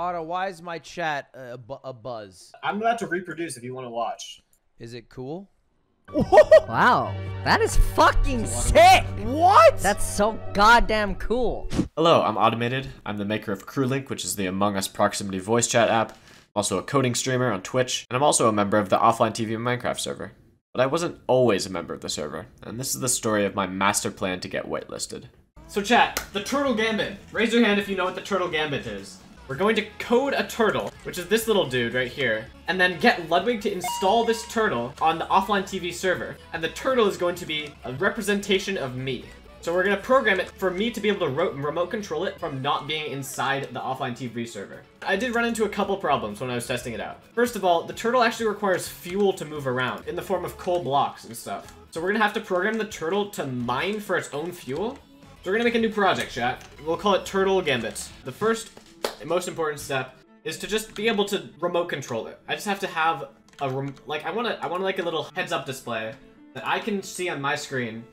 Otto, why is my chat a buzz? I'm about to reproduce if you want to watch. Is it cool? Wow, that is fucking sick! What? That's so goddamn cool. Hello, I'm Automated. I'm the maker of Crewlink, which is the Among Us proximity voice chat app. I'm also a coding streamer on Twitch, and I'm also a member of the Offline TV and Minecraft server. But I wasn't always a member of the server, and this is the story of my master plan to get whitelisted. So chat, the turtle gambit. Raise your hand if you know what the turtle gambit is. We're going to code a turtle, which is this little dude right here, and then get Ludwig to install this turtle on the Offline TV server. And the turtle is going to be a representation of me. So we're going to program it for me to be able to remote control it from not being inside the Offline TV server. I did run into a couple problems when I was testing it out. First of all, the turtle actually requires fuel to move around in the form of coal blocks and stuff. So we're going to have to program the turtle to mine for its own fuel. So we're going to make a new project, chat. We'll call it Turtle Gambit. The first and most important step is to just be able to remote control it. I just have to have a I want like a little heads-up display that I can see on my screen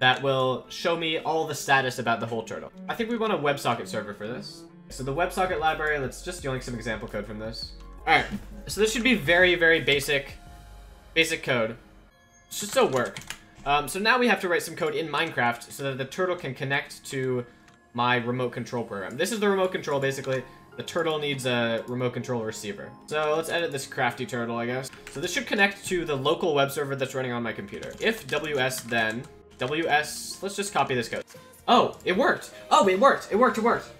that will show me all the status about the whole turtle. I think we want a WebSocket server for this. So the WebSocket library, let's just yoink some example code from this. All right, so this should be very, very basic code. It should still work. So now we have to write some code in Minecraft so that the turtle can connect to my remote control program. This is the remote control, basically. The turtle needs a remote control receiver. So let's edit this crafty turtle, I guess. So this should connect to the local web server that's running on my computer. If WS then, WS, let's just copy this code. Oh, it worked. Oh, it worked. It worked, it worked.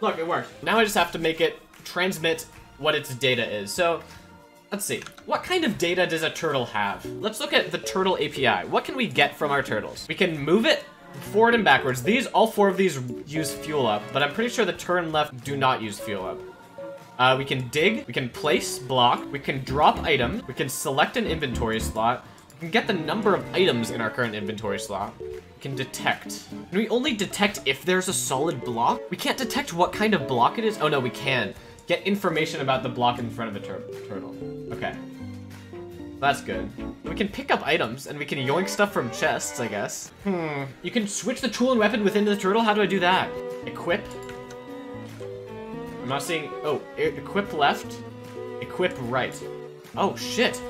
Look, it worked. Now I just have to make it transmit what its data is. So let's see. What kind of data does a turtle have? Let's look at the turtle API. What can we get from our turtles? We can move it forward and backwards. These, all four of these use fuel up, but I'm pretty sure the turn and left do not use fuel up. We can dig, we can place block, we can drop item, we can select an inventory slot, we can get the number of items in our current inventory slot, we can detect. Can we only detect if there's a solid block? We can't detect what kind of block it is? Oh no, we can. Get information about the block in front of the turtle. Okay. That's good. We can pick up items, and we can yoink stuff from chests, I guess. You can switch the tool and weapon within the turtle? How do I do that? Equip. I'm not seeing... Oh, equip left. Equip right. Oh, shit.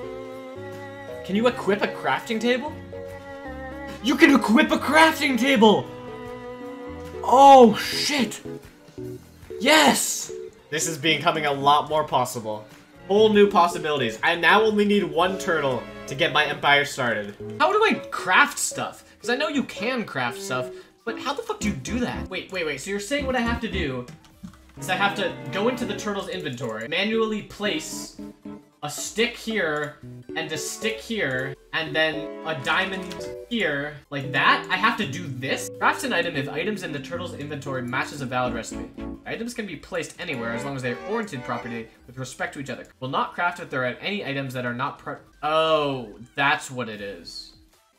Can you equip a crafting table? You can equip a crafting table! Oh, shit! Yes! This is becoming a lot more possible. Whole new possibilities. I now only need one turtle to get my empire started. How do I craft stuff? Because I know you can craft stuff, but how the fuck do you do that? Wait, so you're saying what I have to do is I have to go into the turtle's inventory, manually place a stick here, and a stick here, and then a diamond here, like that? I have to do this? Craft an item if items in the turtle's inventory matches a valid recipe. Items can be placed anywhere as long as they are oriented properly with respect to each other. Will not craft if there are any items that are not Oh, that's what it is.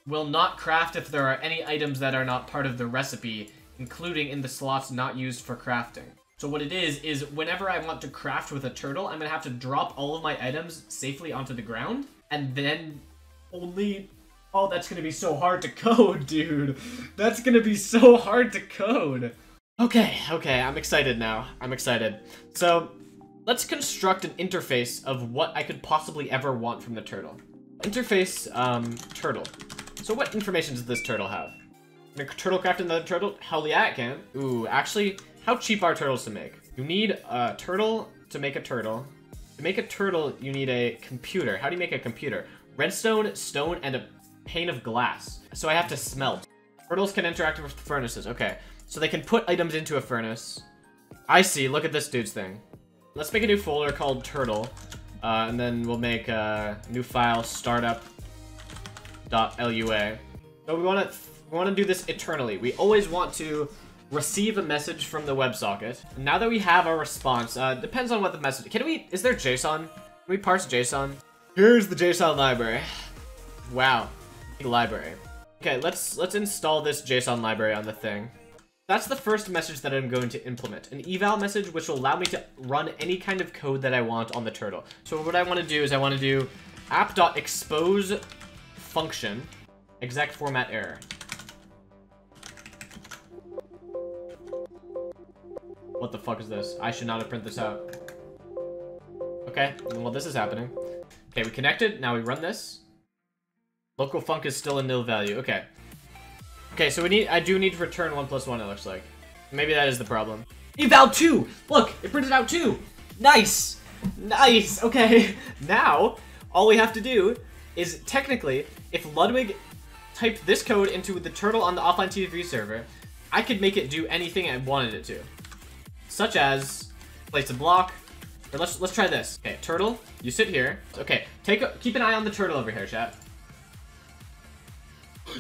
Will not craft if there are any items that are not part of the recipe, including in the slots not used for crafting. So what it is whenever I want to craft with a turtle, I'm gonna have to drop all of my items safely onto the ground, and then only... Oh, that's gonna be so hard to code, dude. That's gonna be so hard to code. Okay, I'm excited now. I'm excited. So, let's construct an interface of what I could possibly ever want from the turtle. Interface, turtle. So what information does this turtle have? Can a turtle craft another turtle? Hell yeah, it can. Ooh, actually... How cheap are turtles to make? You need a turtle to make a turtle. To make a turtle, you need a computer. How do you make a computer? Redstone, stone, and a pane of glass. So I have to smelt. Turtles can interact with furnaces. Okay, so they can put items into a furnace. I see, look at this dude's thing. Let's make a new folder called turtle. And then we'll make a new file, startup.lua. So we wanna do this eternally. We always want to receive a message from the WebSocket. Now that we have our response, depends on what the message... Is there JSON? Can we parse JSON? Here's the JSON library. Wow. Big library. Okay, let's install this JSON library on the thing. That's the first message that I'm going to implement. An eval message, which will allow me to run any kind of code that I want on the turtle. So what I want to do is I want to do app.expose function exec format error. What the fuck is this? I should not have printed this out. Okay, well, this is happening. Okay, we connected. Now we run this. Local func is still a nil value. Okay. Okay, so we need. I do need to return 1 + 1, it looks like. Maybe that is the problem. Eval 2! Look, it printed out 2! Nice! Nice! Okay, now, all we have to do is, technically, if Ludwig typed this code into the turtle on the offline TV server, I could make it do anything I wanted it to. Such as, place a block. Or let's try this. Okay, turtle, you sit here. Okay, keep an eye on the turtle over here, chat.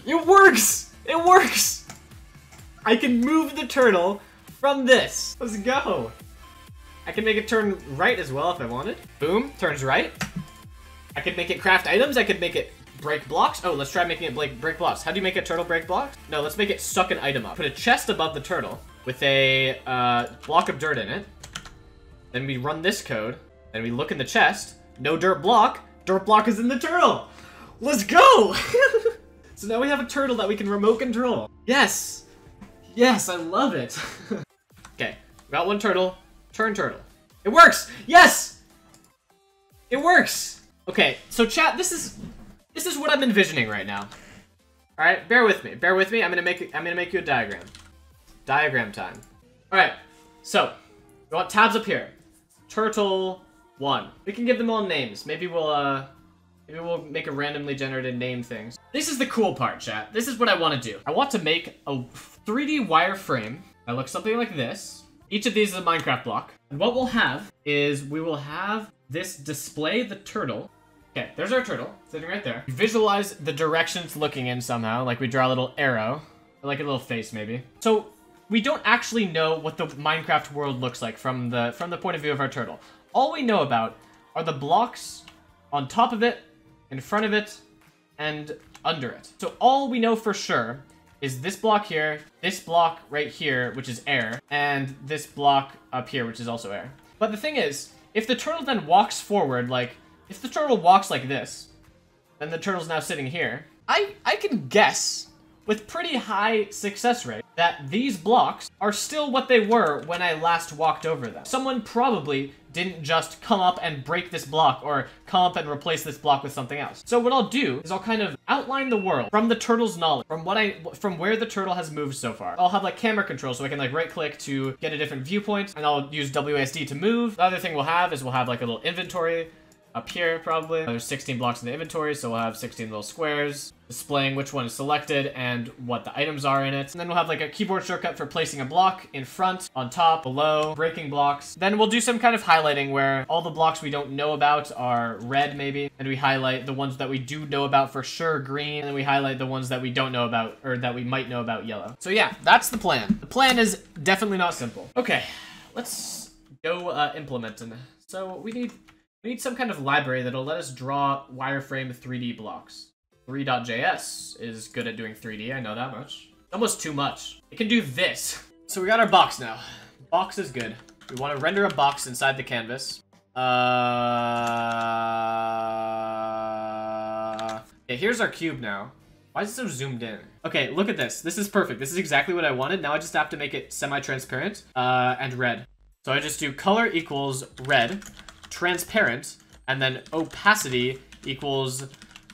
It works! It works! I can move the turtle from this. Let's go. I can make it turn right as well if I wanted. Boom, turns right. I could make it craft items. I could make it break blocks. Oh, let's try making it break blocks. How do you make a turtle break blocks? No, let's make it suck an item up. Put a chest above the turtle with a block of dirt in it. Then we run this code. Then we look in the chest. No dirt block. Dirt block is in the turtle. Let's go. So now we have a turtle that we can remote control. Yes. Yes, I love it. Okay, got 1 turtle. Turn turtle. It works. Yes. It works. Okay, so chat, this is what I'm envisioning right now. All right, bear with me. Bear with me. I'm gonna make you a diagram. Diagram time. All right. So we want tabs up here. Turtle 1. We can give them all names. Maybe we'll make a randomly generated name things. This is the cool part, chat. This is what I want to do. I want to make a 3D wireframe that looks something like this. Each of these is a Minecraft block. And what we'll have is we will have this display the turtle. Okay, there's our turtle sitting right there. Visualize the direction it's looking in somehow, like we draw a little arrow, or like a little face maybe. So we don't actually know what the Minecraft world looks like from the point of view of our turtle. All we know about are the blocks on top of it, in front of it, and under it. So all we know for sure is this block here, this block right here, which is air, and this block up here, which is also air. But the thing is, if the turtle then walks forward, like, if the turtle walks like this, then the turtle's now sitting here. I can guess, with pretty high success rate, that these blocks are still what they were when I last walked over them. Someone probably didn't just come up and break this block, or come up and replace this block with something else. So what I'll do is I'll kind of outline the world from the turtle's knowledge, from where the turtle has moved so far. I'll have like camera control, so I can like right click to get a different viewpoint, and I'll use WASD to move. The other thing we'll have is we'll have like a little inventory up here probably. There's 16 blocks in the inventory, so we'll have 16 little squares displaying which one is selected and what the items are in it. And then we'll have like a keyboard shortcut for placing a block in front, on top, below, breaking blocks. Then we'll do some kind of highlighting where all the blocks we don't know about are red maybe, and we highlight the ones that we do know about for sure green, and then we highlight the ones that we don't know about, or that we might know about, yellow. So yeah, that's the plan. The plan is definitely not simple. Okay, let's go implement. And so we need some kind of library that'll let us draw wireframe 3D blocks. 3.js is good at doing 3D, I know that much. Almost too much. It can do this. So we got our box now. Box is good. We want to render a box inside the canvas. Okay, here's our cube now. Why is it so zoomed in? Okay, look at this. This is perfect. This is exactly what I wanted. Now I just have to make it semi-transparent and red. So I just do color equals red. Transparent, and then opacity equals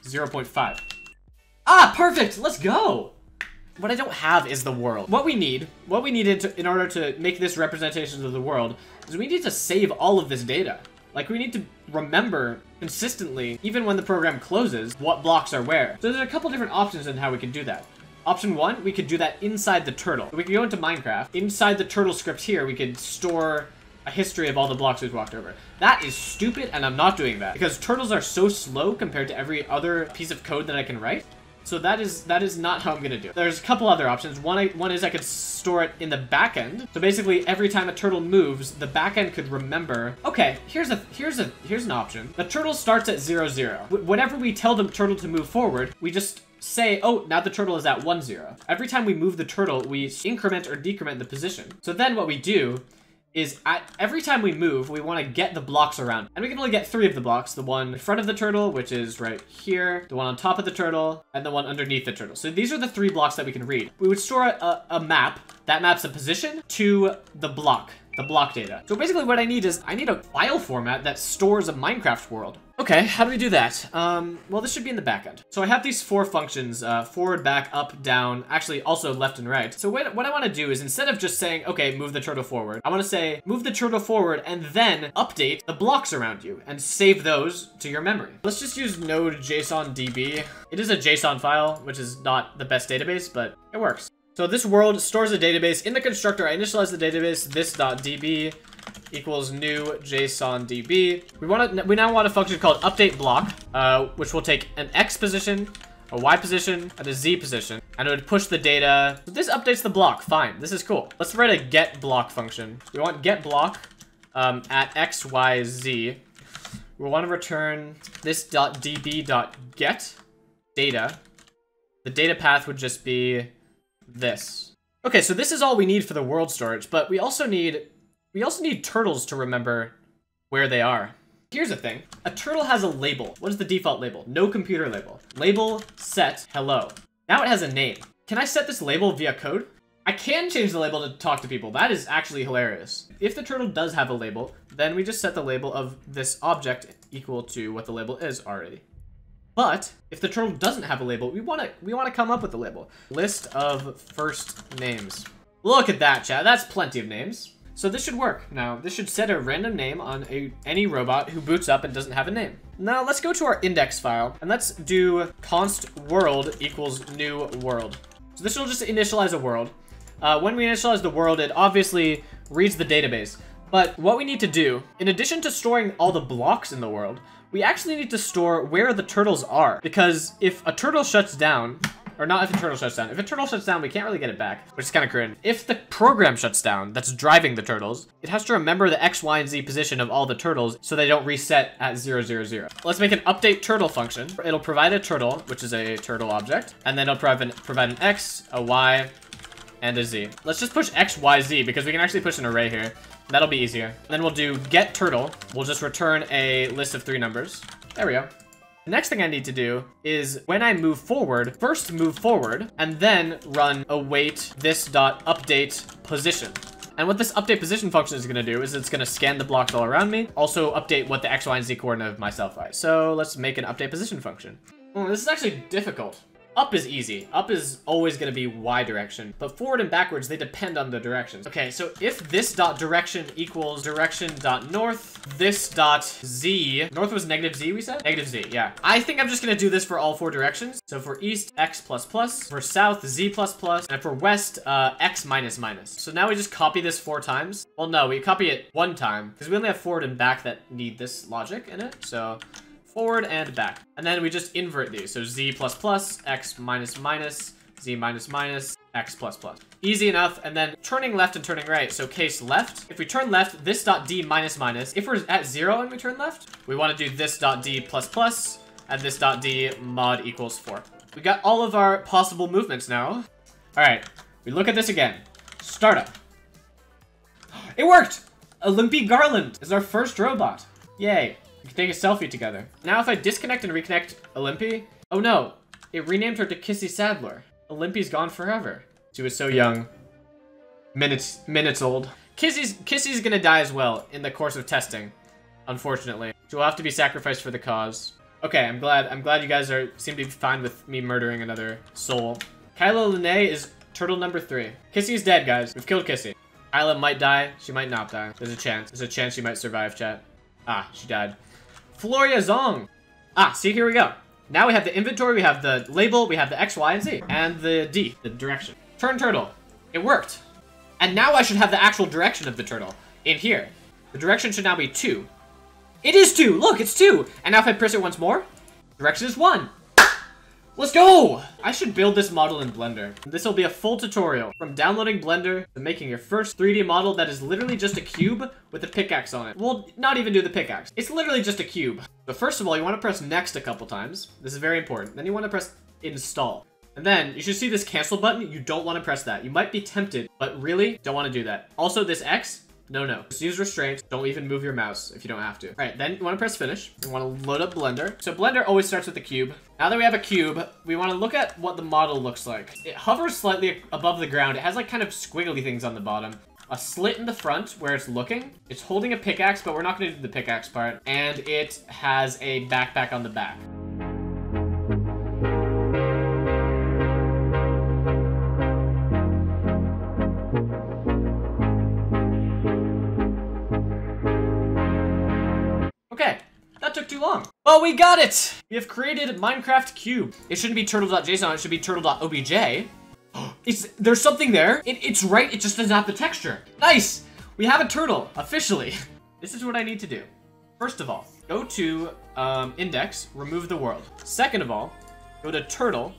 0.5. Ah, perfect! Let's go! What I don't have is the world. What we needed in order to make this representation of the world is we need to save all of this data. Like, we need to remember consistently, even when the program closes, what blocks are where. So there's a couple different options in how we can do that. Option 1, we could do that inside the turtle. So we could go into Minecraft. Inside the turtle script here, we could store a history of all the blocks we've walked over. That is stupid, and I'm not doing that because turtles are so slow compared to every other piece of code that I can write. So that is not how I'm gonna do it. There's a couple other options. One is I could store it in the back end. So basically every time a turtle moves, the back end could remember. Okay, here's an option. The turtle starts at 0, 0. Whenever we tell the turtle to move forward, we just say, oh, now the turtle is at 1, 0. Every time we move the turtle, we increment or decrement the position. So then what we do is every time we move, we want to get the blocks around. And we can only get 3 of the blocks. The one in front of the turtle, which is right here, the one on top of the turtle, and the one underneath the turtle. So these are the 3 blocks that we can read. We would store a map. That maps a position to the block the block data. So basically what I need is, I need a file format that stores a Minecraft world. Okay, how do we do that? Well, this should be in the backend. So I have these four functions, forward, back, up, down, actually also left and right. So what I want to do is, instead of just saying, okay, move the turtle forward, I want to say, move the turtle forward and then update the blocks around you and save those to your memory. Let's just use node.json db. It is a JSON file, which is not the best database, but it works. So this world stores a database. In the constructor, I initialize the database, this.db equals new JSON DB. We now want a function called update block, which will take an X position, a Y position, and a Z position, and it would push the data. So this updates the block, fine, this is cool. Let's write a get block function. We want get block at X, Y, Z. We'll want to return this.db.get data. The data path would just be this. Okay, so this is all we need for the world storage, but we also need turtles to remember where they are. Here's the thing. A turtle has a label. What is the default label? No computer label. Label set hello. Now it has a name. Can I set this label via code? I can change the label to talk to people. That is actually hilarious. If the turtle does have a label, then we just set the label of this object equal to what the label is already. But if the turtle doesn't have a label, we want to come up with a label. List of first names. Look at that, chat. That's plenty of names. So this should work. Now, this should set a random name on any robot who boots up and doesn't have a name. Now, let's go to our index file, and let's do const world equals new world. So this will just initialize a world. When we initialize the world, it obviously reads the database. But what we need to do, in addition to storing all the blocks in the world, we actually need to store where the turtles are. Because if a turtle shuts down, or not if the turtle shuts down. If a turtle shuts down, we can't really get it back, which is kind of cringe. If the program shuts down that's driving the turtles, it has to remember the X, Y, and Z position of all the turtles so they don't reset at 0, 0, 0. Let's make an update turtle function. It'll provide a turtle, which is a turtle object, and then it'll provide an X, a Y, and a Z. Let's just push X, Y, Z because we can actually push an array here. That'll be easier. And then we'll do get turtle. We'll just return a list of 3 numbers. There we go. The next thing I need to do is when I move forward, first move forward and then run await this.update position. And what this update position function is going to do is it's going to scan the blocks all around me, also update what the X, Y, and Z coordinate of myself are. So let's make an update position function. This is actually difficult. Up is easy. Up is always going to be Y direction, but forward and backwards, they depend on the directions. Okay, so if this.direction equals direction.north, this.z, north was negative Z, we said? Negative Z, yeah. I think I'm just going to do this for all 4 directions. So for east, X++, for south, Z++, and for west, X -. So now we just copy this 4 times. Well, no, we copy it 1 time because we only have forward and back that need this logic in it, so forward and back. And then we just invert these. So Z++, X -, Z -, X++. Easy enough. And then turning left and turning right. So case left. If we turn left, this dot D -. If we're at 0 and we turn left, we want to do this dot D ++ and this dot D mod equals 4. We got all of our possible movements now. All right. We look at this again. Startup. It worked. Olympi Garland is our first robot. Yay. We can take a selfie together. Now if I disconnect and reconnect Olympi, oh no, it renamed her to Kissy Sadler. Olympi's gone forever. She was so young, minutes old. Kissy's gonna die as well in the course of testing, unfortunately. She will have to be sacrificed for the cause. Okay, I'm glad you guys seem to be fine with me murdering another soul. Kyla Lene is turtle number 3. Kissy's dead, guys. We've killed Kissy. Kyla might die. She might not die. There's a chance. There's a chance she might survive, chat. Ah, she died. Floria Zong. Ah, see, here we go. Now we have the inventory, we have the label, we have the X, Y, and Z, and the D, the direction. Turn turtle. It worked. And now I should have the actual direction of the turtle in here. The direction should now be 2. It is 2. Look, it's 2. And now if I press it once more, direction is 1. Let's go. I should build this model in Blender. This will be a full tutorial from downloading Blender to making your first 3D model that is literally just a cube with a pickaxe on it. We'll not even do the pickaxe. It's literally just a cube. So first of all, you want to press next a couple times. This is very important. Then you want to press install. And then you should see this cancel button. You don't want to press that. You might be tempted, but really don't want to do that. Also this X, no. Just use restraints. Don't even move your mouse if you don't have to. All right, then you want to press finish. You want to load up Blender. So Blender always starts with a cube. Now that we have a cube, we want to look at what the model looks like. It hovers slightly above the ground. It has like kind of squiggly things on the bottom. a slit in the front where it's looking. It's holding a pickaxe, but we're not going to do the pickaxe part. And it has a backpack on the back. Oh, we got it! We have created Minecraft Cube. It shouldn't be turtle.json, it should be turtle.obj. There's something there. It's right, it just doesn't have the texture. Nice! We have a turtle, officially. This is what I need to do. First of all, go to index, remove the world. Second of all, go to turtle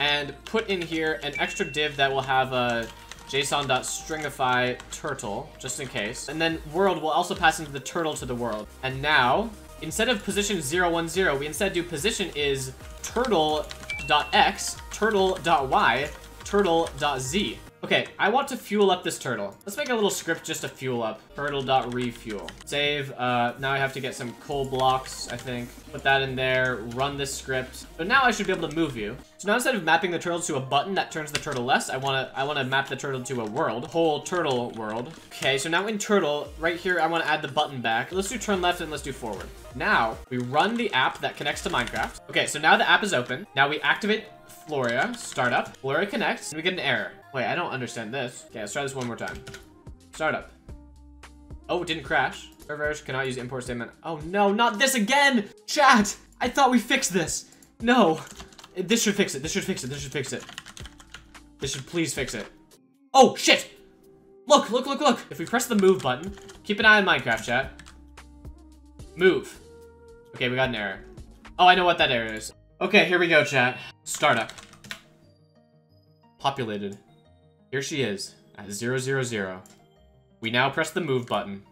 and put in here an extra div that will have a json.stringify turtle, just in case. And then world will also pass into the turtle to the world. And now, instead of position 010, we instead do position is turtle.x, turtle.y, turtle.z. Okay, I want to fuel up this turtle. Let's make a little script just to fuel up. Turtle.refuel. Save. Now I have to get some coal blocks, I think. Put that in there. Run this script. But now I should be able to move you. So now instead of mapping the turtle to a button that turns the turtle less, I wanna map the turtle to a world. Whole turtle world. Okay, so now in turtle, right here, I wanna add the button back. Let's do turn left and let's do forward. Now, we run the app that connects to Minecraft. Okay, so now the app is open. Now we activate Floria, startup. Floria connects, and we get an error. Wait, I don't understand this. Okay, let's try this one more time. Startup. Oh, it didn't crash. Server errors cannot use import statement. Oh no, not this again! Chat! I thought we fixed this. No. This should fix it. This should fix it. This should fix it. This should please fix it. Oh, shit! Look, look, look, look! If we press the move button, keep an eye on Minecraft, chat. Move. Okay, we got an error. Oh, I know what that error is. Okay, here we go, chat. Startup. Populated. Here she is, at 000. We now press the move button.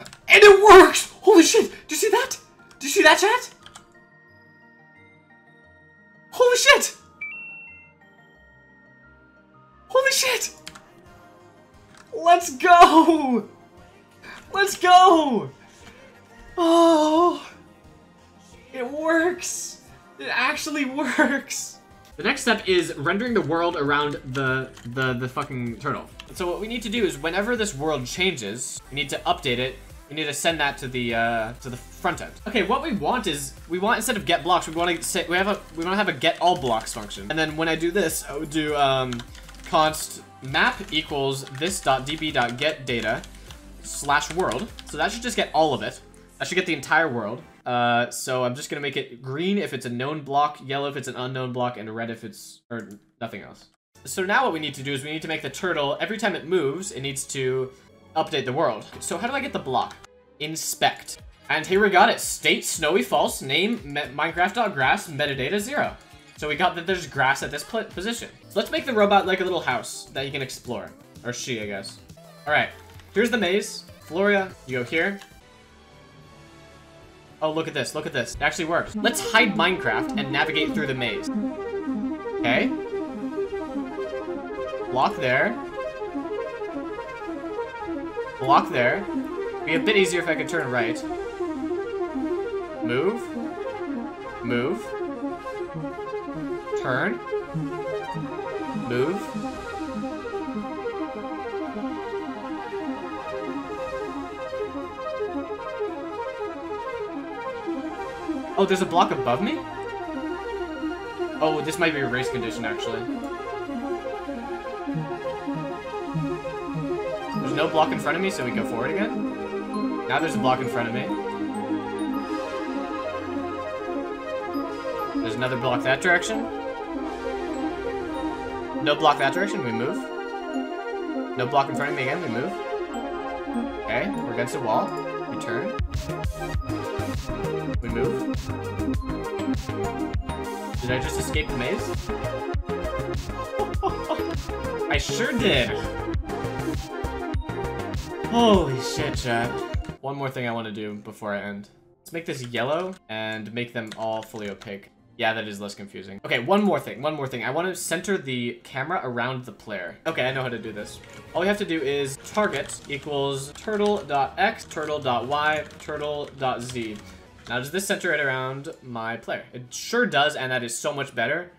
And it works! Holy shit! Did you see that? Did you see that, chat? Holy shit! Holy shit! Let's go! Let's go! Oh! It works! It actually works! The next step is rendering the world around the fucking turtle. So what we need to do is whenever this world changes, we need to update it. We need to send that to the front end. Okay, what we want is instead of get blocks, we want to say we want to have a get all blocks function. And then when I do this, I would do const map equals this.db.getData/world. So that should just get all of it. That should get the entire world. So I'm just gonna make it green if it's a known block, yellow if it's an unknown block, and red if it's, or nothing else. So now what we need to do is we need to make the turtle, every time it moves, it needs to update the world. So how do I get the block? Inspect. And here we got it. State snowy false, name minecraft.grass, metadata 0. So we got that there's grass at this position. So let's make the robot like a little house that you can explore. Or she, I guess. Alright, here's the maze. Floria, you go here. Oh, look at this, look at this. It actually works. Let's hide Minecraft and navigate through the maze. Okay. Block there. Block there. It'd be a bit easier if I could turn right. Move. Move. Turn. Move. Oh, there's a block above me? Oh, this might be a race condition, actually. There's no block in front of me, so we go forward again. Now there's a block in front of me. There's another block that direction. No block that direction, we move. No block in front of me again, we move. Okay, we're against the wall. We turn. We move. Did I just escape the maze? I sure did. Holy shit, chat. One more thing I want to do before I end. Let's make this yellow and make them all fully opaque. Yeah, that is less confusing. Okay, one more thing. I want to center the camera around the player. Okay, I know how to do this. All we have to do is target equals turtle.x, turtle.y, turtle.z. Now, does this center it around my player? It sure does, and that is so much better.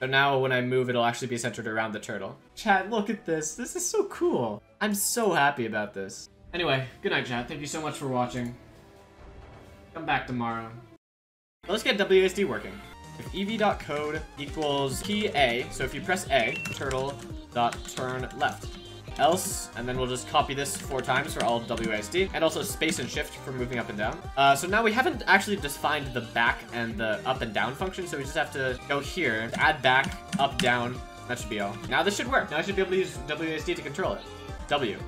So now when I move, it'll actually be centered around the turtle. Chat, look at this. This is so cool. I'm so happy about this. Anyway, good night, chat. Thank you so much for watching. Come back tomorrow. Let's get WASD working. If ev.code equals key A, so if you press A, turtle.turn left. Else, and then we'll just copy this 4 times for all WASD, and also space and shift for moving up and down. So now we haven't actually defined the back and the up and down function, so we just have to go here, add back, up, down. That should be all. Now this should work. Now I should be able to use WASD to control it. W.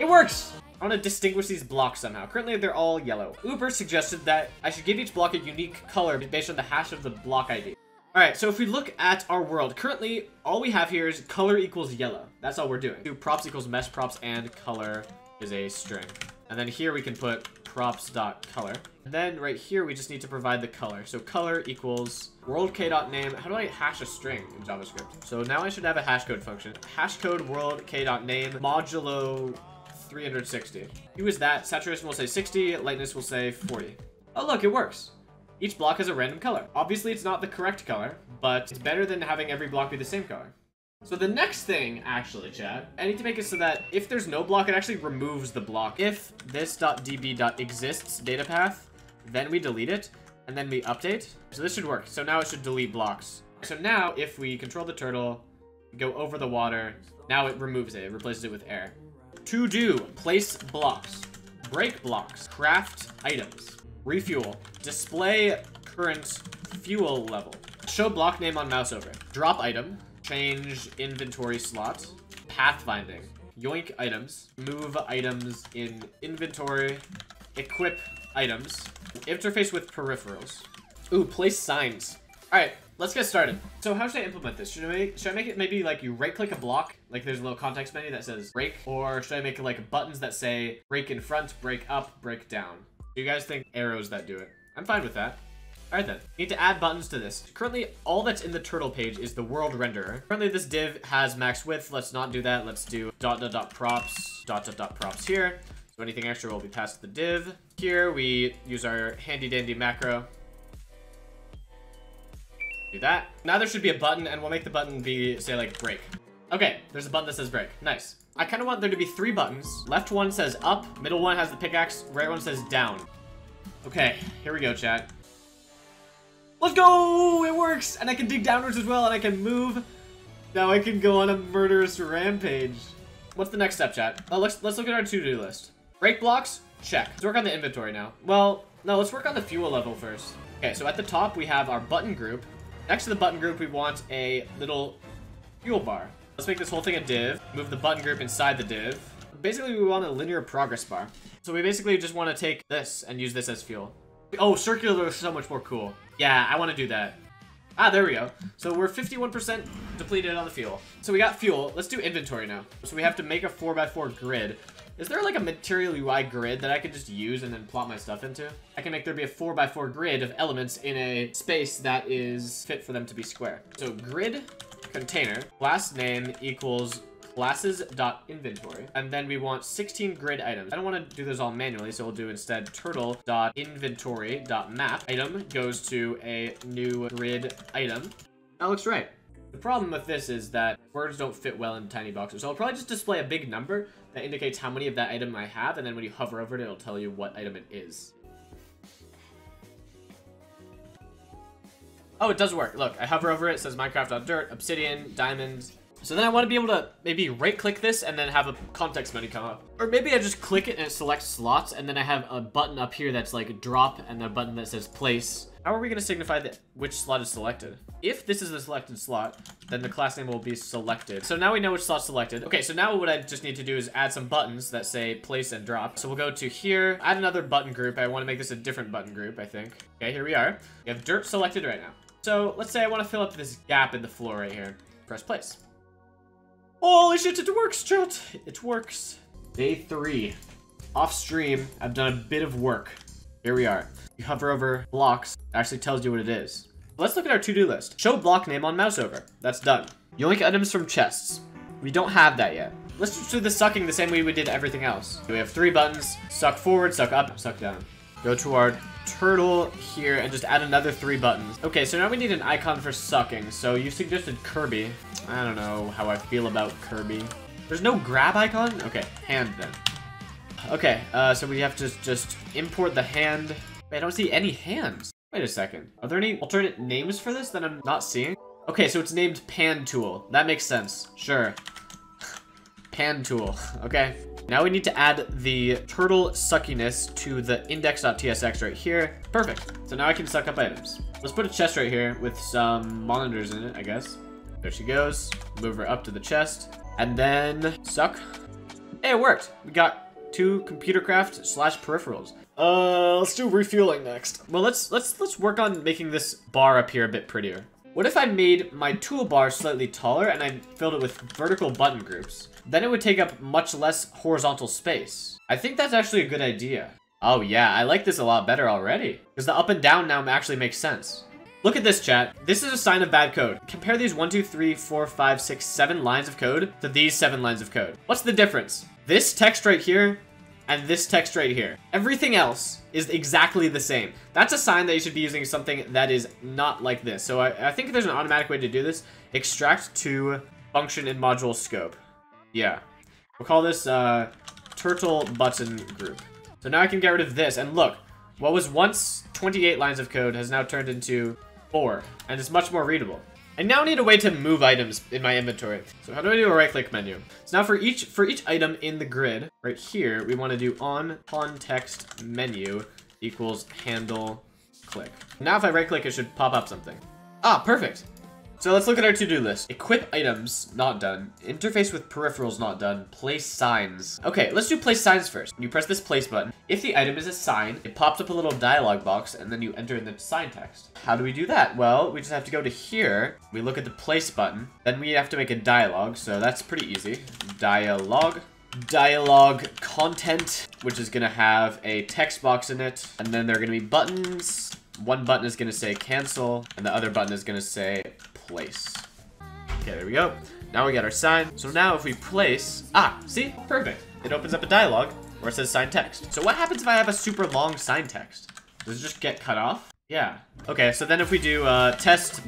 It works! I want to distinguish these blocks somehow. Currently, they're all yellow. Uber suggested that I should give each block a unique color based on the hash of the block ID. All right, so if we look at our world, currently, all we have here is color equals yellow. That's all we're doing. Do props equals mesh props and color is a string. And then here we can put props.color. And then right here, we just need to provide the color. So color equals worldk.name. How do I hash a string in JavaScript? So now I should have a hash code function. Hash code worldk.name modulo 360. Who is that? Saturation will say 60, lightness will say 40. Oh look, it works. Each block has a random color. Obviously it's not the correct color, but it's better than having every block be the same color. So the next thing, actually, chat, I need to make it so that if there's no block, it actually removes the block. If this.db.exists data path, then we delete it, and then we update. So this should work. So now it should delete blocks. So now if we control the turtle, go over the water, now it removes it. It replaces it with air. To do, place blocks, break blocks, craft items, refuel, display current fuel level, show block name on mouse over, drop item, change inventory slot, pathfinding, yoink items, move items in inventory, equip items, interface with peripherals. Ooh, place signs. All right. Let's get started. So how should I implement this? Should I make it maybe like you right-click a block, like there's a little context menu that says break, or should I make like buttons that say break in front, break up, break down? Do you guys think arrows that do it? I'm fine with that. All right then, need to add buttons to this. Currently, all that's in the turtle page is the world renderer. Currently, this div has max width. Let's not do that. Let's do .props here. So anything extra will be passed to the div. Here we use our handy dandy macro. Do that. Now there should be a button, and we'll make the button be, say, like, break. Okay, there's a button that says break. Nice. I kind of want there to be 3 buttons. Left one says up, middle one has the pickaxe, right one says down. Okay, here we go, chat. Let's go! It works! And I can dig downwards as well, and I can move. Now I can go on a murderous rampage. What's the next step, chat? Oh, let's look at our to-do list. Break blocks? Check. Let's work on the inventory now. Well, no, let's work on the fuel level first. Okay, so at the top, we have our button group. Next to the button group, we want a little fuel bar. Let's make this whole thing a div. Move the button group inside the div. Basically, we want a linear progress bar. So we basically just want to take this and use this as fuel. Oh, circular is so much more cool. Yeah, I want to do that. Ah, there we go. So we're 51% depleted on the fuel. So we got fuel. Let's do inventory now. So we have to make a 4x4 grid. Is there like a material UI grid that I could just use and then plot my stuff into? I can make there be a 4x4 grid of elements in a space that is fit for them to be square. So grid container class name equals classes.inventory. And then we want 16 grid items. I don't want to do those all manually, so we'll do instead turtle.inventory.map. Item goes to a new grid item. That looks right. The problem with this is that words don't fit well in tiny boxes. So I'll probably just display a big number that indicates how many of that item I have, and then when you hover over it, it'll tell you what item it is. Oh, it does work. Look, I hover over it, it says Minecraft on dirt, obsidian, diamond. So then I want to be able to maybe right-click this and then have a context menu come up. Or maybe I just click it and it selects slots, and then I have a button up here that's like drop and a button that says place. How are we going to signify that which slot is selected? If this is the selected slot, then the class name will be selected. So now we know which slot's selected. Okay, so now what I just need to do is add some buttons that say place and drop. So we'll go to here, add another button group. I want to make this a different button group, I think. Okay, here we are. We have dirt selected right now. So let's say I want to fill up this gap in the floor right here. Press place. Holy shit, it works, chat. It works. Day 3. Off stream, I've done a bit of work. Here we are. You hover over blocks, it actually tells you what it is. Let's look at our to-do list. Show block name on mouse over. That's done. Yoink items from chests. We don't have that yet. Let's just do the sucking the same way we did everything else. We have 3 buttons. Suck forward, suck up, suck down. Go to our turtle here and just add another 3 buttons. Okay, so now we need an icon for sucking. So you suggested Kirby. I don't know how I feel about Kirby. There's no grab icon? Okay, hand then. Okay, so we have to just import the hand. Wait, I don't see any hands. Wait a second. Are there any alternate names for this that I'm not seeing? Okay, so it's named Pan Tool. That makes sense. Sure. Pan Tool. Okay. Now we need to add the turtle suckiness to the index.tsx right here. Perfect. So now I can suck up items. Let's put a chest right here with some monitors in it, I guess. There she goes. Move her up to the chest. And then suck. Hey, it worked. We got 2 computercraft/peripherals. Let's do refueling next. Well, let's work on making this bar up here a bit prettier. What if I made my toolbar slightly taller and I filled it with vertical button groups? Then it would take up much less horizontal space. I think that's actually a good idea. Oh yeah, I like this a lot better already. Because the up and down now actually makes sense. Look at this, chat. This is a sign of bad code. Compare these 1, 2, 3, 4, 5, 6, 7 lines of code to these 7 lines of code. What's the difference? This text right here and this text right here. Everything else is exactly the same. That's a sign that you should be using something that is not like this. So I think there's an automatic way to do this. Extract to function in module scope. Yeah. We'll call this turtle button group. So now I can get rid of this. And look, what was once 28 lines of code has now turned into 4. And it's much more readable. I now need a way to move items in my inventory. So how do I do a right-click menu? So now for each item in the grid, right here, we want to do on context menu equals handle click. Now if I right-click, it should pop up something. Ah, perfect. So let's look at our to-do list. Equip items, not done. Interface with peripherals, not done. Place signs. Okay, let's do place signs first. You press this place button. If the item is a sign, it pops up a little dialog box and then you enter in the sign text. How do we do that? Well, we just have to go to here. We look at the place button. Then we have to make a dialog, so that's pretty easy. Dialog. Dialog content, which is gonna have a text box in it. And then there are gonna be buttons. One button is gonna say cancel, and the other button is gonna say place. Okay, there we go. Now we got our sign. So now if we place, see, perfect. It opens up a dialog where it says sign text. So what happens if I have a super long sign text? Does it just get cut off? Yeah. Okay, so then if we do test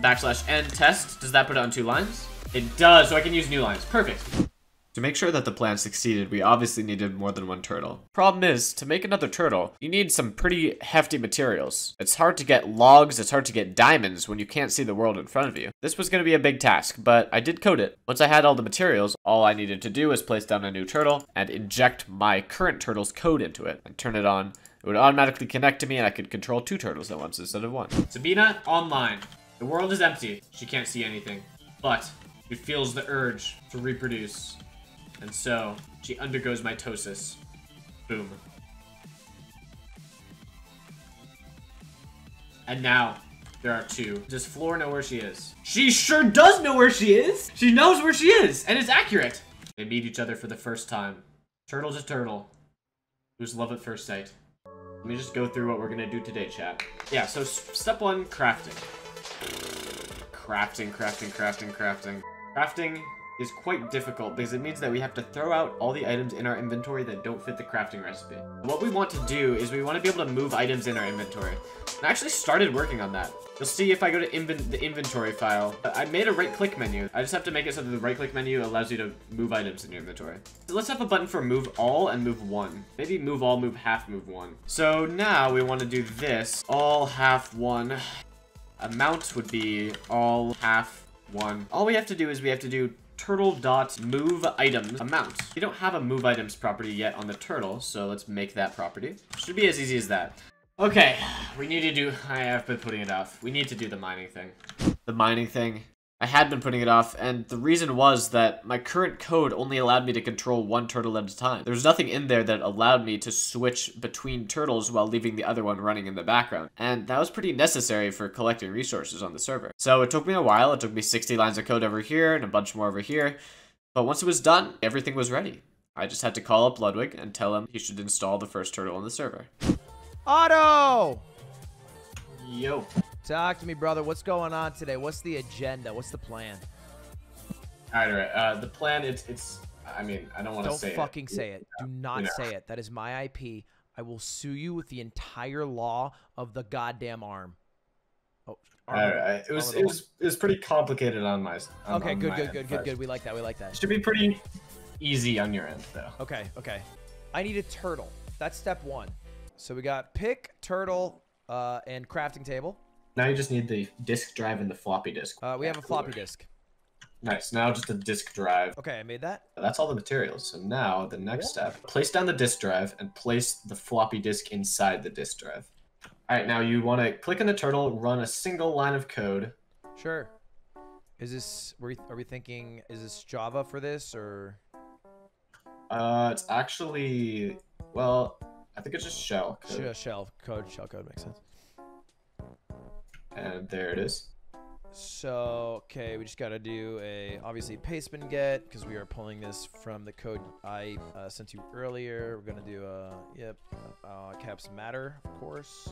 \n test, does that put it on 2 lines? It does, so I can use new lines. Perfect. To make sure that the plan succeeded, we obviously needed more than 1 turtle. Problem is, to make another turtle, you need some pretty hefty materials. It's hard to get logs, it's hard to get diamonds when you can't see the world in front of you. This was going to be a big task, but I did code it. Once I had all the materials, all I needed to do was place down a new turtle and inject my current turtle's code into it and turn it on. It would automatically connect to me and I could control 2 turtles at once instead of 1. Sabina, online. The world is empty. She can't see anything, but she feels the urge to reproduce. And so, she undergoes mitosis. Boom. And now, there are 2. Does Floor know where she is? She sure does know where she is! She knows where she is, and it's accurate! They meet each other for the first time. Turtle to turtle. Who's love at first sight. Let me just go through what we're gonna do today, chat. Yeah, so step 1, crafting. Crafting. Crafting is quite difficult because it means that we have to throw out all the items in our inventory that don't fit the crafting recipe. What we want to do is we want to be able to move items in our inventory. And I actually started working on that. You'll see if I go to the inventory file, I made a right-click menu. I just have to make it so that the right-click menu allows you to move items in your inventory. So let's have a button for move all and move one. Maybe move all, move half, move one. So now we want to do this. All half one. Amount would be all half one. All we have to do is we have to do turtle.moveItems amount. We don't have a move items property yet on the turtle, so let's make that property. Should be as easy as that. Okay, we need to do, I have been putting it off. We need to do the mining thing. The mining thing. I had been putting it off, and the reason was that my current code only allowed me to control 1 turtle at a time. There was nothing in there that allowed me to switch between turtles while leaving the other one running in the background, and that was pretty necessary for collecting resources on the server. So it took me a while. It took me 60 lines of code over here and a bunch more over here, but once it was done, everything was ready. I just had to call up Ludwig and tell him he should install the first turtle on the server. Otto! Yo. Talk to me, brother. What's going on today? What's the agenda? What's the plan? All right. The plan, I mean, I don't want to say it. Don't fucking say it. Do not say it. That is my IP. I will sue you with the entire law of the goddamn arm. Oh, arm. All right. It was pretty complicated on my. Okay, good. We like that. We like that. It should be pretty easy on your end, though. Okay, okay. I need a turtle. That's step one. So we got pick, turtle, and crafting table. Now you just need the disk drive and the floppy disk. We have a floppy disk. Nice, now just a disk drive. Okay, I made that. That's all the materials. So now the next step, place down the disk drive and place the floppy disk inside the disk drive. All right, now you want to click on the turtle, run a single line of code. Sure. Is this, are we thinking, is this Java for this or? It's actually, well, I think it's just shell code. Sure, shell code makes sense. And there it is. So, okay, we just got to do a, obviously, Pastebin get, because we are pulling this from the code I sent you earlier. We're going to do a, caps matter, of course.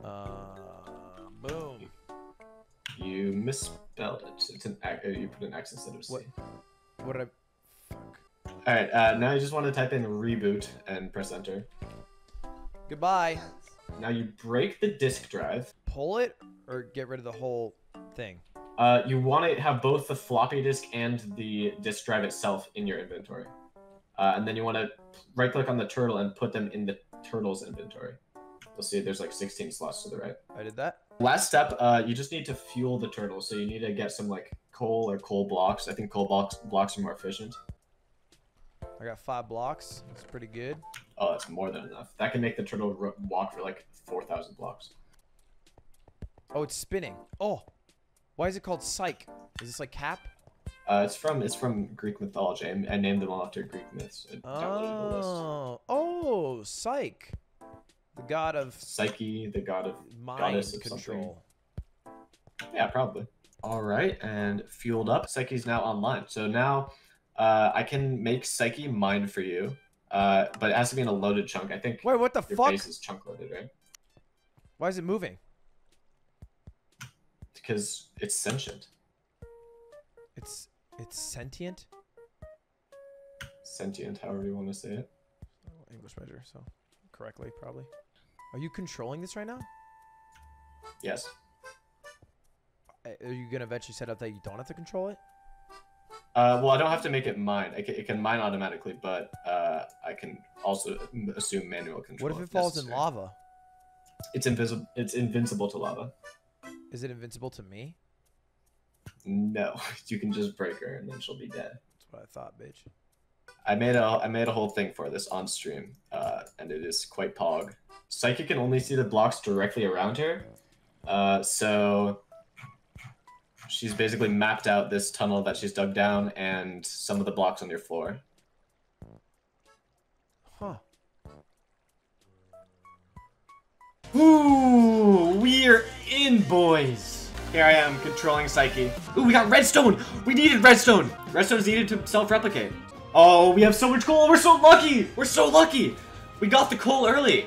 Boom. You misspelled it. It's an, you put an X instead of C. What did I, fuck. All right, now you just want to type in reboot and press enter. Goodbye. Now you break the disk drive. Pull it or get rid of the whole thing? You want to have both the floppy disk and the disk drive itself in your inventory. And then you want to right-click on the turtle and put them in the turtle's inventory. You'll see there's like 16 slots to the right. I did that. Last step, you just need to fuel the turtle. So you need to get some like coal or coal blocks. I think coal blocks are more efficient. I got 5 blocks. That's pretty good. Oh, that's more than enough. That can make the turtle walk for like 4,000 blocks. Oh, it's spinning. Oh, why is it called Psyche? Is this like Cap? It's from Greek mythology. I named them all after Greek myths. Oh, Psyche, the god of Psyche, the god of mind control. Something. Yeah, probably. All right, and fueled up. Psyche's now online. So now, I can make Psyche mine for you, but it has to be in a loaded chunk. I think. Wait, what the fuck? Your base is chunk loaded, right? Why is it moving? Because it's sentient. It's sentient? Sentient, however you want to say it. English measure, so correctly, probably. Are you controlling this right now? Yes. Are you going to eventually set up that you don't have to control it? Well, I don't have to make it mine. It can mine automatically, but I can also assume manual control. What if it falls in lava? It's invincible to lava. Is it invincible to me? No, you can just break her and then she'll be dead. That's what I thought, bitch. I made a whole thing for this on stream, and it is quite pog. Psyche can only see the blocks directly around her, so she's basically mapped out this tunnel that she's dug down and some of the blocks on your floor. Huh. Ooh, we're in, boys. Here I am, controlling Psyche. Ooh, we got redstone. We needed redstone. Redstone is needed to self-replicate. Oh, we have so much coal. We're so lucky. We're so lucky. We got the coal early.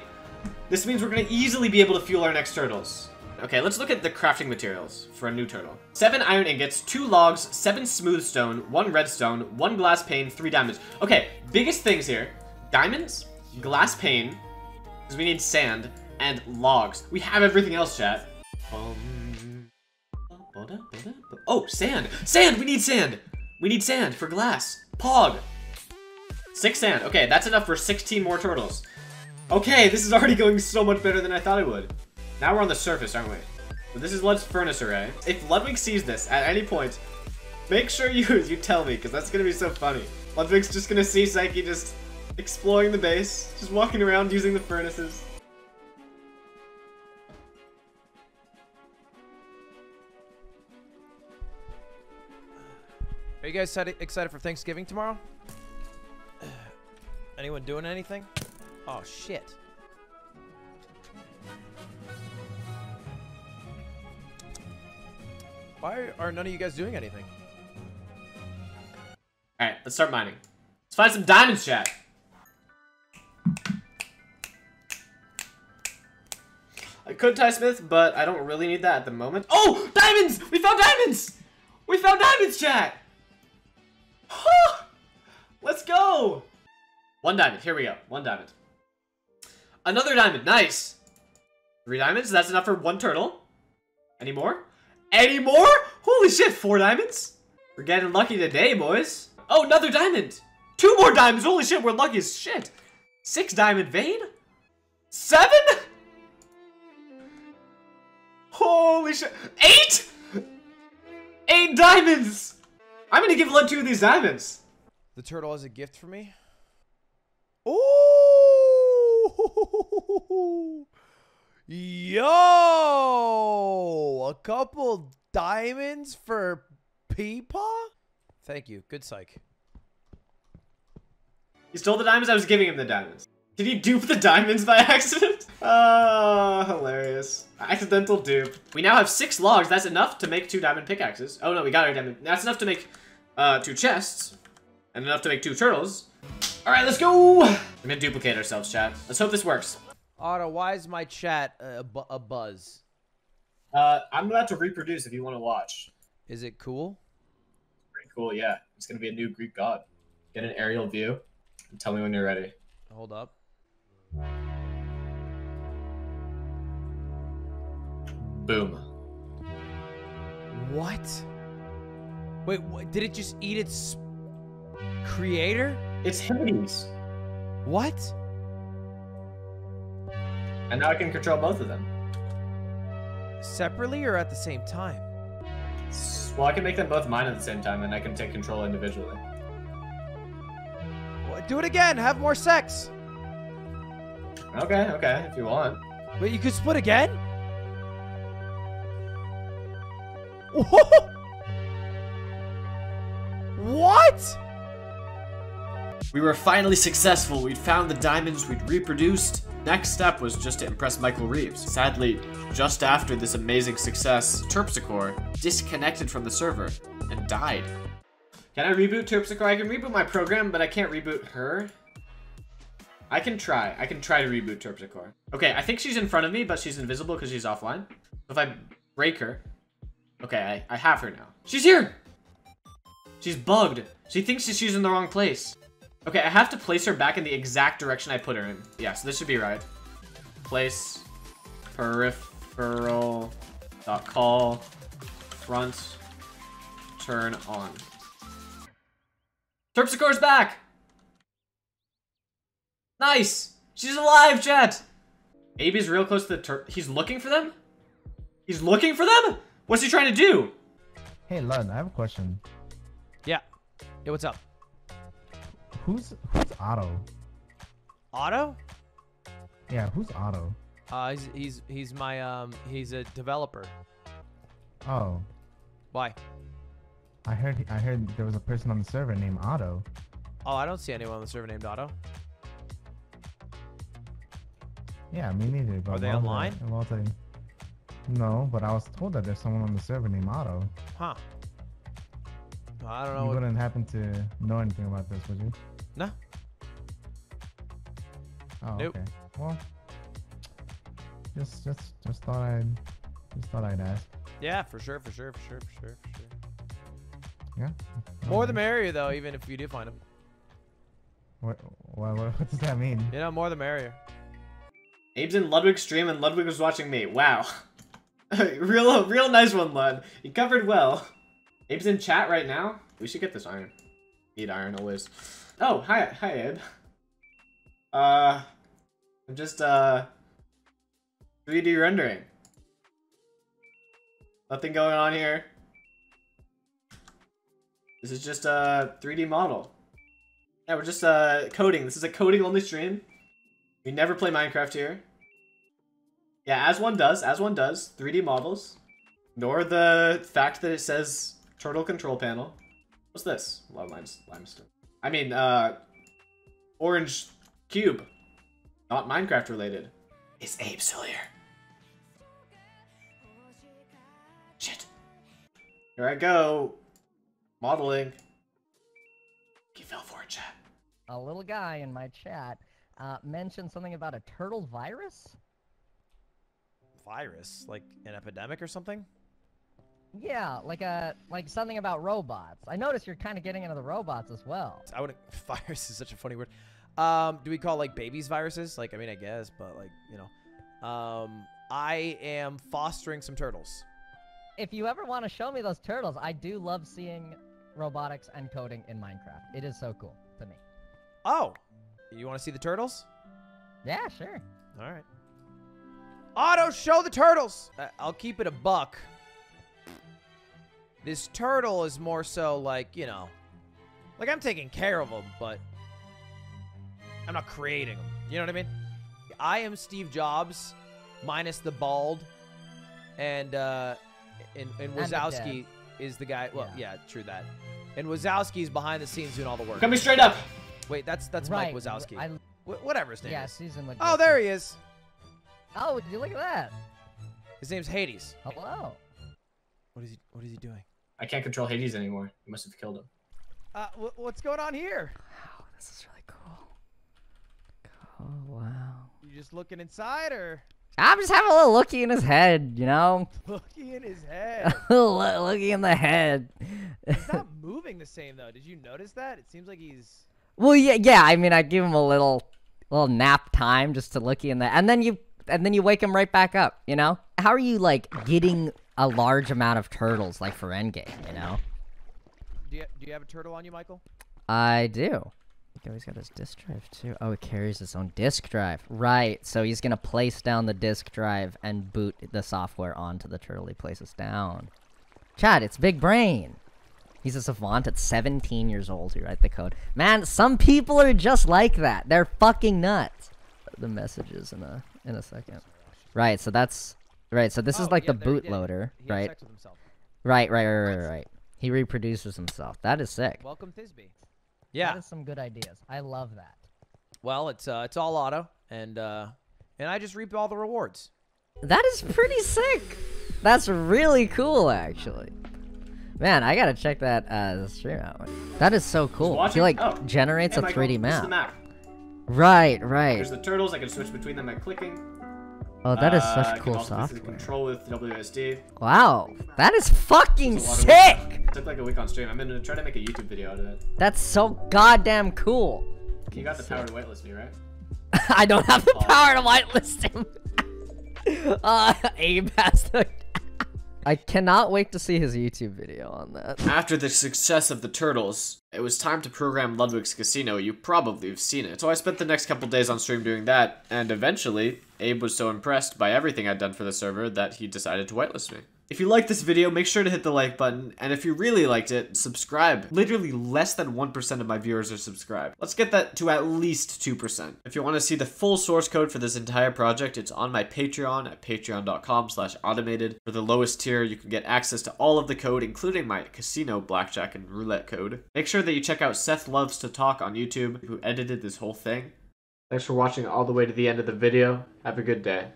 This means we're going to easily be able to fuel our next turtles. Okay, let's look at the crafting materials for a new turtle. 7 iron ingots, 2 logs, 7 smooth stone, 1 redstone, 1 glass pane, 3 diamonds. Okay, biggest things here. Diamonds, glass pane, because we need sand, and logs. We have everything else, chat. Oh, sand! Sand! We need sand! We need sand for glass. Pog! 6 sand. Okay, that's enough for 16 more turtles. Okay, this is already going so much better than I thought it would. Now we're on the surface, aren't we? But this is Lud's furnace array. If Ludwig sees this at any point, make sure you tell me, because that's going to be so funny. Ludwig's just going to see Psyche just exploring the base, just walking around using the furnaces. Are you guys excited for Thanksgiving tomorrow? Anyone doing anything? Oh, shit. Why are none of you guys doing anything? All right, let's start mining. Let's find some diamonds, chat. I could tie smith, but I don't really need that at the moment. Oh, diamonds! We found diamonds! We found diamonds, chat! Let's go! 1 diamond. Here we go. 1 diamond. Another diamond. Nice. 3 diamonds. That's enough for 1 turtle. Any more? Any more? Holy shit, 4 diamonds. We're getting lucky today, boys. Oh, another diamond. 2 more diamonds. Holy shit, we're lucky as shit. 6 diamond vein. 7? Holy shit. 8? 8 diamonds. I'm going to give Lud 2 of these diamonds. The turtle is a gift for me. Ooh. Yo, a couple diamonds for Peepaw? Thank you. Good psych. He stole the diamonds? I was giving him the diamonds. Did he dupe the diamonds by accident? Hilarious. Accidental dupe. We now have 6 logs. That's enough to make 2 diamond pickaxes. Oh no, we got our diamond. That's enough to make 2 chests. And enough to make 2 turtles. Alright, let's go! I'm gonna duplicate ourselves, chat. Let's hope this works. Otto, why is my chat a buzz? I'm about to reproduce if you want to watch. Is it cool? Pretty cool, yeah. It's going to be a new Greek god. Get an aerial view and tell me when you're ready. Hold up. Boom. What? Wait, what, did it just eat its creator? It's Hades. What? And now I can control both of them. Separately or at the same time? Well, I can make them both mine at the same time and I can take control individually. Do it again, have more sex. Okay, okay, if you want. Wait, you could split again? Whoa! What? We were finally successful. We'd found the diamonds, we'd reproduced. Next step was just to impress Michael Reeves. Sadly, just after this amazing success, Terpsichore disconnected from the server and died. Can I reboot Terpsichore? I can reboot my program, but I can't reboot her. I can try. I can try to reboot Terpsichore. Okay, I think she's in front of me, but she's invisible because she's offline. If I break her... Okay, I have her now. She's here! She's bugged. She thinks she's in the wrong place. Okay, I have to place her back in the exact direction I put her in. Yeah, so this should be right. Place peripheral.call front turn on. Terpsichore's back! Nice! She's alive, chat! Abe's real close to the he's looking for them? He's looking for them? What's he trying to do? Hey, Lud, I have a question. Yeah. Yo, what's up? Who's Otto? Otto? Yeah, who's Otto? He's my he's a developer. Oh. Why? I heard there was a person on the server named Otto. Oh, I don't see anyone on the server named Otto. Yeah, me neither. But are they online? No, but I was told that there's someone on the server named Otto. Huh. I don't know. You wouldn't happen to know anything about this, would you? No. Oh, nope. Okay. Well, just thought I'd ask. Yeah, for sure. Yeah. More the merrier, though. Even if you do find them. What does that mean? You know, more the merrier. Abe's in Ludwig's stream, and Ludwig was watching me. Wow. real nice one, Lud. You covered well. Abe's in chat right now. We should get this iron. Need iron always. Oh, hi Abe. I'm just 3D rendering. Nothing going on here. This is just a 3D model. Yeah, we're just coding. This is a coding only stream. We never play Minecraft here. Yeah, as one does, 3D models. Nor the fact that it says turtle control panel. What's this? A lot of limestone. I mean, orange cube. Not Minecraft related. Is Abe still here? Shit. Here I go. Modeling. He fell for a chat. A little guy in my chat mentioned something about a turtle virus. Virus? Like an epidemic or something? Yeah, like something about robots. I noticed you're kind of getting into the robots as well. I wouldn't. Virus is such a funny word. Do we call, like, babies viruses? Like, I mean, I guess, but, like, you know. I am fostering some turtles. If you ever want to show me those turtles, I do love seeing robotics and coding in Minecraft. It is so cool to me. Oh, you want to see the turtles? Yeah, sure. All right. Auto, show the turtles. I'll keep it a buck. This turtle is more so like, you know, like I'm taking care of them, but I'm not creating them. You know what I mean? I am Steve Jobs, minus the bald, and Wazowski is the guy. Well, yeah, true that. And Wazowski's behind the scenes doing all the work. Coming straight up. Wait, that's right. Mike Wazowski. Whatever his name is. Season oh, there he is. Oh, did you look at that? His name's Hades. Hello. What is he doing? I can't control Hades anymore. You must have killed him. What's going on here? Wow, this is really cool. Oh, wow. You just looking inside, or? I'm just having a little looky in his head, you know? Looky in his head. Looky in the head. He's not moving the same, though. Did you notice that? It seems like he's... Well, yeah. I mean, I give him a little nap time just to looky in the... And then you wake him right back up, you know? How are you, like, getting a large amount of turtles, like, for endgame, you know? Do you have a turtle on you, Michael? I do. Oh, he's got his disk drive, too. Oh, he carries his own disk drive. Right, so he's going to place down the disk drive and boot the software onto the turtle he places down. Chad, it's big brain. He's a savant at 17 years old who write the code. Man, some people are just like that. They're fucking nuts. The messages in a second. Right, so that's... Right, so this is like the bootloader, right? Right. He reproduces himself. That is sick. Welcome, Thizby. Yeah. That is some good ideas. I love that. Well, it's all auto, and I just reap all the rewards. That is pretty sick. That's really cool, actually. Man, I gotta check that stream out. That is so cool. He like generates a 3D map. Right. There's the turtles. I can switch between them by clicking. Oh, that is such cool software. Control with WSD. Wow, that is fucking sick! It took like a week on stream. I'm gonna try to make a YouTube video out of it. That's so goddamn cool. You got the power to whitelist me, right? I don't have the power to whitelist him. Abe has the... I cannot wait to see his YouTube video on that. After the success of the turtles, it was time to program Ludwig's casino. You probably have seen it. So I spent the next couple days on stream doing that, and eventually, Abe was so impressed by everything I'd done for the server that he decided to whitelist me. If you liked this video, make sure to hit the like button, and if you really liked it, subscribe. Literally less than 1% of my viewers are subscribed. Let's get that to at least 2%. If you want to see the full source code for this entire project, it's on my Patreon at patreon.com/automated. For the lowest tier, you can get access to all of the code, including my casino, blackjack, and roulette code. Make sure that you check out Seth Loves to Talk on YouTube, who edited this whole thing. Thanks for watching all the way to the end of the video. Have a good day.